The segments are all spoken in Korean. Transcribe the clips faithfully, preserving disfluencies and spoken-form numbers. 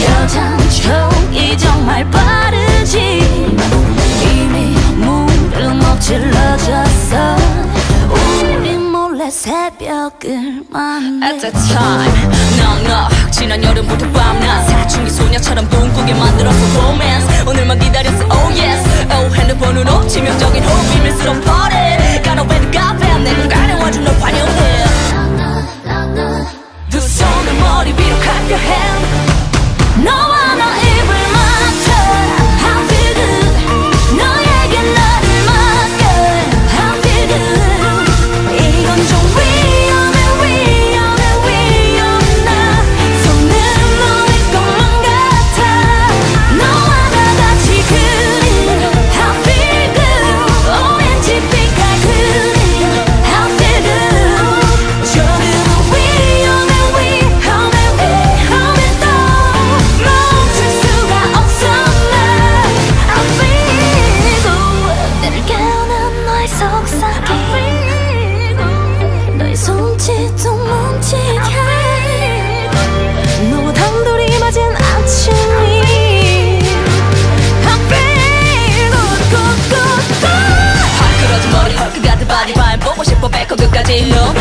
여잔 총이 정말 빠르지. 이미 물은 엎질러졌어. 우리 몰래 새벽을 만나. At that time 넉넉 지난 여름부터 밤낮 사춘기 소녀처럼 꿈꾸게 만들었어 romance. 오늘만 기다렸어 oh yes. Oh 핸드폰으로 치명적인 호흡 비밀스러운 party. Got away to cafe 내 공간에 와준 널 환영해. 두 손을 머리 위로 clap your hands. No one knows.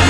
No